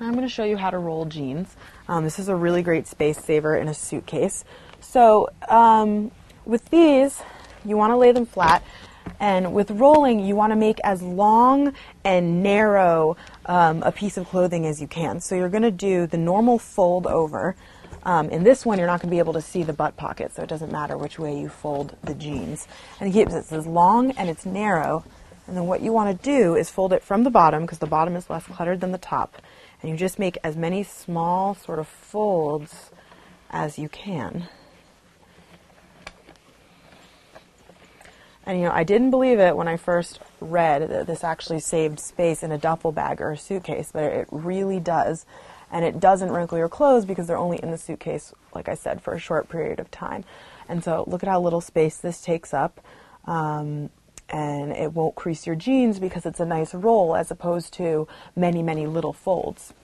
I'm going to show you how to roll jeans. This is a really great space saver in a suitcase. So with these, you want to lay them flat. And with rolling, you want to make as long and narrow a piece of clothing as you can. So you're going to do the normal fold over. In this one, you're not going to be able to see the butt pocket, so it doesn't matter which way you fold the jeans. And it keeps it as long and it's narrow. And then what you want to do is fold it from the bottom, because the bottom is less cluttered than the top. And you just make as many small sort of folds as you can. And, you know, I didn't believe it when I first read that this actually saved space in a duffel bag or a suitcase, but it really does. And it doesn't wrinkle your clothes because they're only in the suitcase, like I said, for a short period of time. And so look at how little space this takes up. And it won't crease your jeans because it's a nice roll as opposed to many, many little folds.